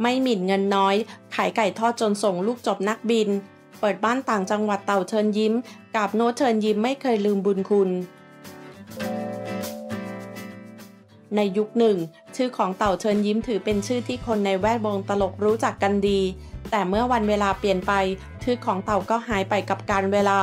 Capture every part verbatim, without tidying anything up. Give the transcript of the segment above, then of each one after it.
ไม่หมิ่นเงินน้อยขายไก่ทอดจนส่งลูกจบนักบินเปิดบ้านต่างจังหวัดเต่าเชิญยิ้มกับโน้ตเชิญยิ้มไม่เคยลืมบุญคุณในยุคหนึ่งชื่อของเต่าเชิญยิ้มถือเป็นชื่อที่คนในแวดวงตลกรู้จักกันดีแต่เมื่อวันเวลาเปลี่ยนไปชื่อของเต่าก็หายไปกับกาลเวลา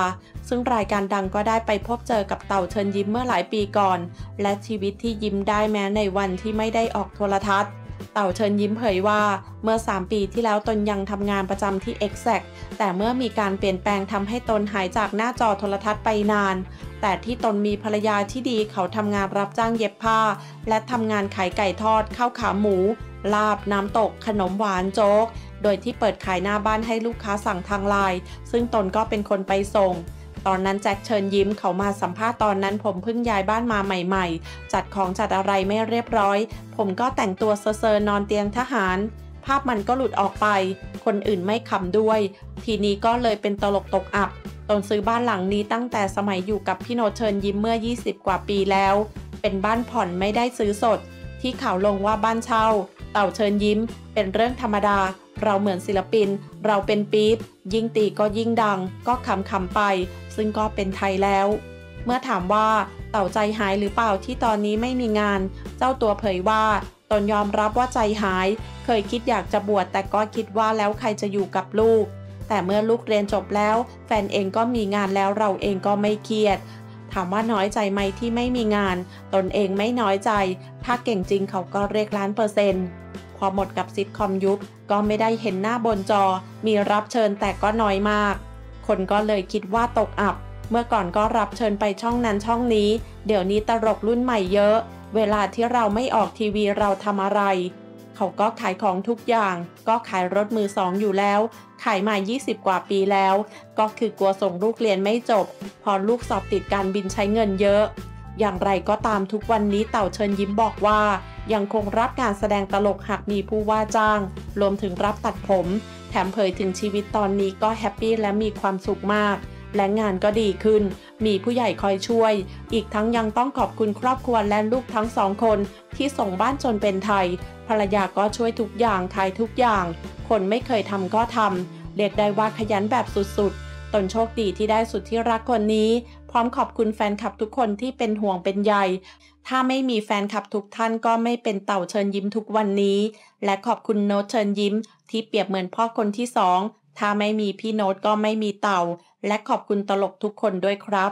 ซึ่งรายการดังก็ได้ไปพบเจอกับเต่าเชิญยิ้มเมื่อหลายปีก่อนและชีวิตที่ยิ้มได้แม้ในวันที่ไม่ได้ออกโทรทัศน์เต่าเชิญยิ้มเผยว่าเมื่อสามปีที่แล้วตนยังทำงานประจำที่ อี เอ็กซ์ แอค แต่เมื่อมีการเปลี่ยนแปลงทำให้ตนหายจากหน้าจอโทรทัศน์ไปนานแต่ที่ตนมีภรรยาที่ดีเขาทำงานรับจ้างเย็บผ้าและทำงานขายไก่ทอดข้าวขาหมูลาบน้ำตกขนมหวานโจ๊กโดยที่เปิดขายหน้าบ้านให้ลูกค้าสั่งทางไลน์ซึ่งตนก็เป็นคนไปส่งตอนนั้นแจ็คเชิญยิ้มเขามาสัมภาษณ์ตอนนั้นผมเพิ่งย้ายบ้านมาใหม่ๆจัดของจัดอะไรไม่เรียบร้อยผมก็แต่งตัวเซอร์นอนเตียงทหารภาพมันก็หลุดออกไปคนอื่นไม่ขำด้วยทีนี้ก็เลยเป็นตลกตกอับตนซื้อบ้านหลังนี้ตั้งแต่สมัยอยู่กับพี่โนเชิญยิ้มเมื่อยี่สิบกว่าปีแล้วเป็นบ้านผ่อนไม่ได้ซื้อสดที่ข่าวลงว่าบ้านเช่าเต่าเชิญยิ้มเป็นเรื่องธรรมดาเราเหมือนศิลปินเราเป็นปี๊บยิ่งตีก็ยิ่งดังก็ขำๆไปซึ่งก็เป็นไทยแล้วเมื่อถามว่าเต่าใจหายหรือเปล่าที่ตอนนี้ไม่มีงานเจ้าตัวเผยว่าตนยอมรับว่าใจหายเคยคิดอยากจะบวชแต่ก็คิดว่าแล้วใครจะอยู่กับลูกแต่เมื่อลูกเรียนจบแล้วแฟนเองก็มีงานแล้วเราเองก็ไม่เครียดถามว่าน้อยใจไหมที่ไม่มีงานตนเองไม่น้อยใจถ้าเก่งจริงเขาก็เรียกล้านเปอร์เซ็นต์พอหมดกับซิทคอมยุคก็ไม่ได้เห็นหน้าบนจอมีรับเชิญแต่ก็น้อยมากคนก็เลยคิดว่าตกอับเมื่อก่อนก็รับเชิญไปช่องนั้นช่องนี้เดี๋ยวนี้ตลกรุ่นใหม่เยอะเวลาที่เราไม่ออกทีวีเราทำอะไรเขาก็ขายของทุกอย่างก็ขายรถมือสองอยู่แล้วขายมายี่สิบกว่าปีแล้วก็คือกลัวส่งลูกเรียนไม่จบพอลูกสอบติดการบินใช้เงินเยอะอย่างไรก็ตามทุกวันนี้เต่าเชิญยิ้มบอกว่ายังคงรับงานแสดงตลกหากมีผู้ว่าจ้างรวมถึงรับตัดผมแถมเผยถึงชีวิตตอนนี้ก็แฮปปี้และมีความสุขมากและงานก็ดีขึ้นมีผู้ใหญ่คอยช่วยอีกทั้งยังต้องขอบคุณครอบครัวและลูกทั้งสองคนที่ส่งบ้านจนเป็นไทยภรรยาก็ช่วยทุกอย่างขายทุกอย่างคนไม่เคยทำก็ทำเรียกได้ว่าขยันแบบสุดๆตนโชคดีที่ได้สุดที่รักคนนี้พร้อมขอบคุณแฟนคลับทุกคนที่เป็นห่วงเป็นใยถ้าไม่มีแฟนคลับทุกท่านก็ไม่เป็นเต่าเชิญยิ้มทุกวันนี้และขอบคุณโน้ตเชิญยิ้มที่เปรียบเหมือนพ่อคนที่สองถ้าไม่มีพี่โน้ตก็ไม่มีเต่าและขอบคุณตลกทุกคนด้วยครับ